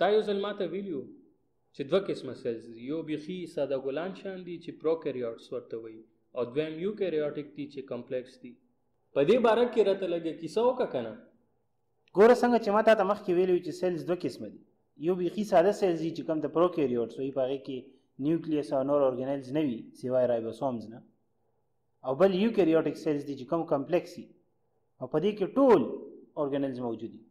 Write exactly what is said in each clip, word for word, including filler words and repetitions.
دا یو ځل ماته ویلو چې دوه قسمه سیلز دي، یو بیخي ساده ګلان شان دي چې پروکاریوټس ورته وایي او دویم یوکاریوټیک دي چې کمپلیکس دي. په دې باره کې راته لږه کیسه وکړه که نه؟ ګوره څنګه چې ما تا ته مخکې ویلي وي چې سیلز دوه قسمه دي، یو بیخي ساده سیلز دي چې کوم د پروکاریوټس وایي په هغې کې نیوکلیس او نور ارګنیلز نه وي سوای رایبوسومز نه، او بل یوکاریوټیک سیلز دي چې کوم کمپلیکس وي او په دې کې ټول ارګنیلز موجود دي.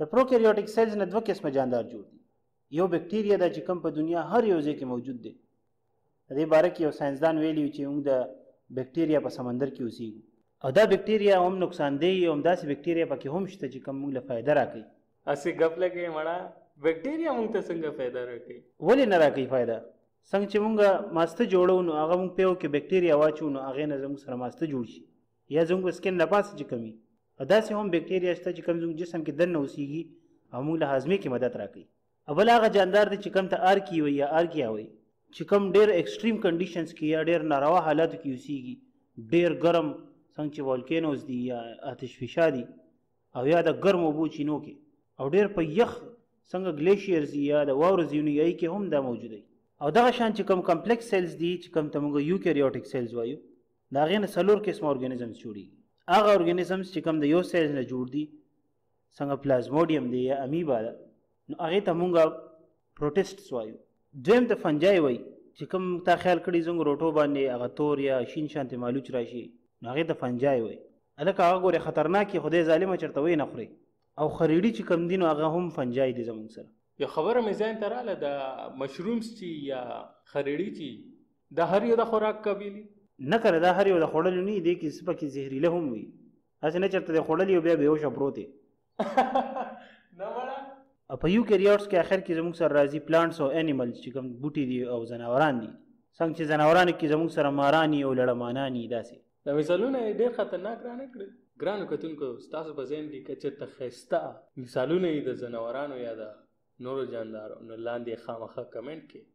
د پروکاریوټیک سیلز نه دوه قسمه جاندار جوړ دي، یو بیکټیریا ده چې کوم په دنیا هر یو ځای کې موجود دی. په دې باره کې یو ساینسدان ویلي وي چې موږ د بیکټیریا په سمندر کې اوسېږو او دا بیکټیریا هم نقصاندهی او همداسې بیکټیریا پکې هم شته چې کوم موږ له فایده راکوي. هسې ګپ لګوې مړه، بیکټیریا موږ ته څنګه فایده راکوي؟ ولې نه راکوي فایده؟ څنګه چې موږ ماسته جوړو نو هغه موږ په یو کې بیکټیریا واچو نو هغې نه زموږ سره ماسته جوړ شي یا زموږ په سکن له پاسه چې کوم وي، او داسې هم بیکټیریا شته چې کوم زموږ جسم کې دننه اوسېږي او موږ له هاضمې کې مدد راکوي. او بل هغه جاندار دی چې کوم ته آرکي وایي یا آرګیا وایي چې کوم ډېر ایکسټریم کنډیشنز کې یا ډېر ناروا حالاتو کې اوسېږي، ډېر ګرم څنګه چې والکینوز دي یا آتش فشا دي او یا د ګرم اوبو چینو کې او ډېر په یخ څنګه ګلیشیرز دي یا د واورو زیونو یایي کې هم دا موجود دی. او دغه شان چې کوم کمپلیکس سیلز دي چې کوم ته موږ یوکاریوټیک سیلز وایو، د هغې نه څلور قسمه ارګنیزمز جوړېږي. هغه ارګنیزمز چې کوم د یو سیلز نه جوړ دي څنګه پلازموډیم دی یا امیبا ده نو هغې ته موږ پروټسټس وایو. دویم د فنجای وایي چې کوم تا خیال کړي زموږ روټو باندې هغه تور یا شین شانتې مالوچ راشي نو هغې ته فنجای وایي، هلکه هغه ګورې خطرناکې خدای ظالمه چېرته ویې نه خوري. او خریډي چې کوم دي نو هغه هم فنجای دي زموږ سره. یو خبره مې ځان ته راله، د مشرومس چې یا خریډي چې دا هر یو د خوراک قابل نه کړه، دا هر یو د خوړلو نه دې کې څه پکې زهریله هم وي، هسې نه چېرته دې خوړلي او بیا بېهوشه پروت یې نه وړه. او په یوکاریوټس کې اخر کې زموږ سره راځي پلانټس او انیملز چې کوم بوټي دي او ځناوران دي، څنګه چې ځناورانو کې زموږ سره ماران او لړمانان دي. داسې دا مثالونه یې ډېر خطرناک رانه کړل. ګرانو کتونکو ستاسو په ذهن کې که چېرته ښایسته مثالونه یې د ځناورانو یا د نورو جاندارو نو لاندې خامخا کمنټ کې